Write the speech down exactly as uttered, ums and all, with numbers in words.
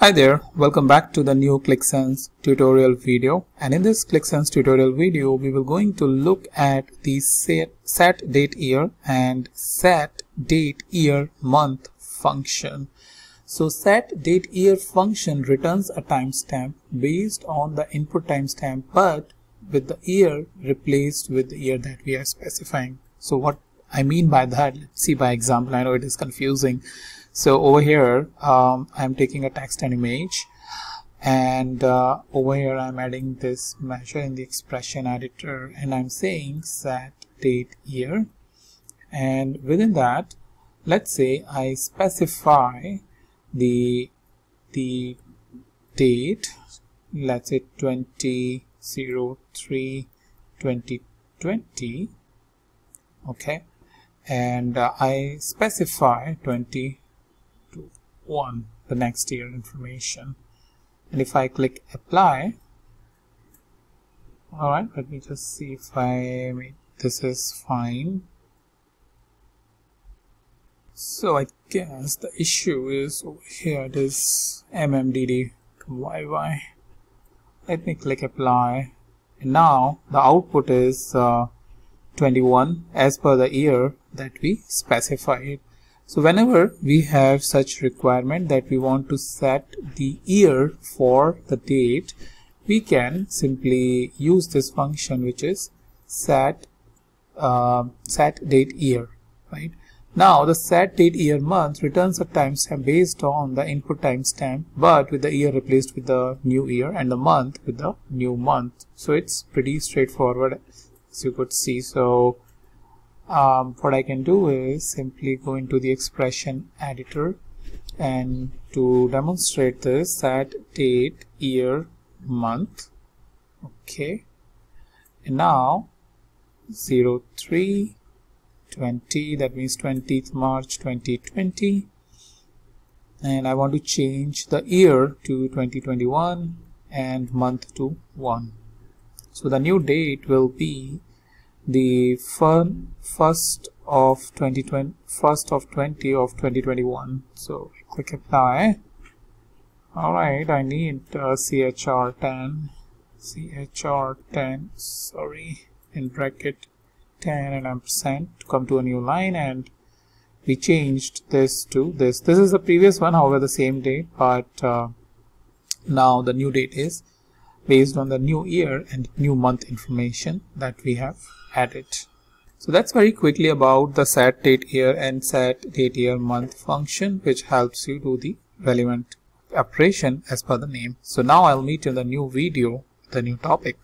Hi there, welcome back to the new Qlik Sense tutorial video, and in this Qlik Sense tutorial video we will going to look at the set, set date year and set date year month function. So set date year function returns a timestamp based on the input timestamp but with the year replaced with the year that we are specifying. So what I mean by that, let's see by example. I know it is confusing. So over here um, I'm taking a text and image, and uh, over here I'm adding this measure in the expression editor, and I'm saying set date year, and within that let's say I specify the the date, let's say twenty oh three twenty twenty, okay, and uh, I specify twenty one, the next year information, and if I click apply, all right, let me just see if I made this is fine. So I guess the issue is over here, it is mmdd yy. Let me click apply, and now the output is uh, twenty one as per the year that we specified. So whenever we have such requirement that we want to set the year for the date, we can simply use this function, which is set uh, set date year. Right now, the set date year month returns a timestamp based on the input timestamp, but with the year replaced with the new year and the month with the new month. So it's pretty straightforward, as you could see. So. Um, what I can do is simply go into the expression editor, and to demonstrate this, set date year month, okay, and now oh three twenty, that means twentieth March twenty twenty, and I want to change the year to twenty twenty-one and month to one. So the new date will be the first of twenty twenty, first of twenty of twenty twenty-one. So I click apply. All right, I need uh, C H R ten, C H R ten. Sorry, in bracket ten and ampersand to come to a new line, and we changed this to this. This is the previous one, however, the same date, but uh, now the new date is based on the new year and new month information that we have added. So that's very quickly about the set date year and set date year month function, which helps you do the relevant operation as per the name. So now I'll meet you in the new video, the new topic.